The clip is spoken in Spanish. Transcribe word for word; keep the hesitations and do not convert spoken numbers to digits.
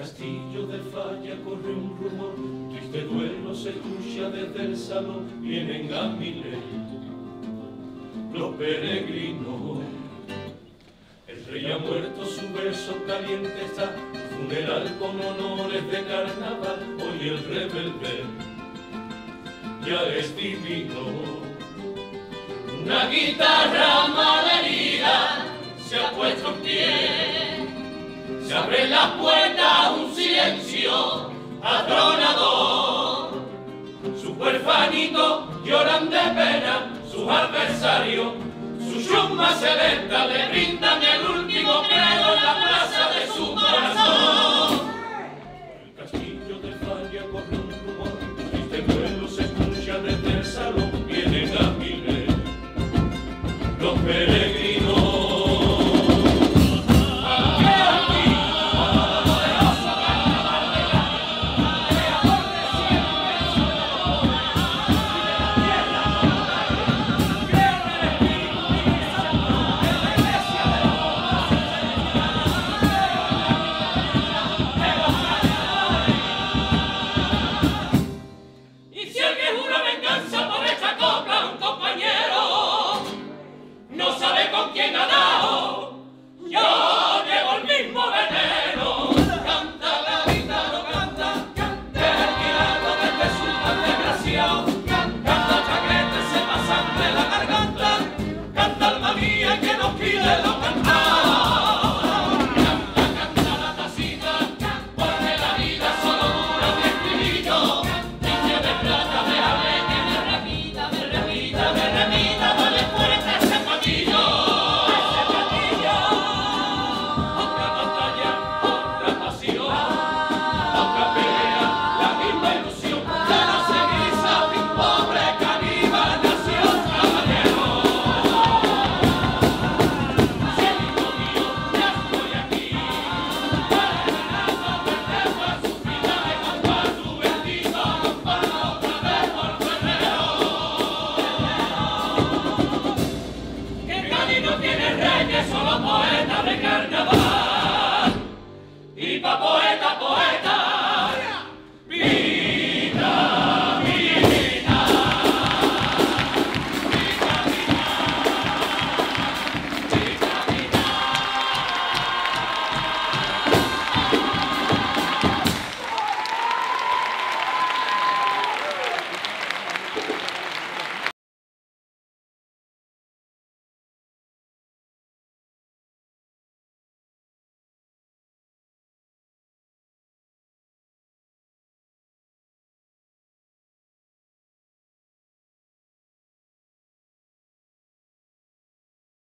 castillo de Falla corre un rumor, triste duelo se escucha desde el salón. Vienen a Milet los peregrinos, el rey ha muerto, su verso caliente está, funeral con honores de carnaval. Hoy el rebelde ya es divino, una guitarra malherida se ha puesto en pie. Se abren las puertas, un silencio atronador. Sus huerfanitos lloran de pena, sus adversarios, su chusma celesta le brindan el último credo.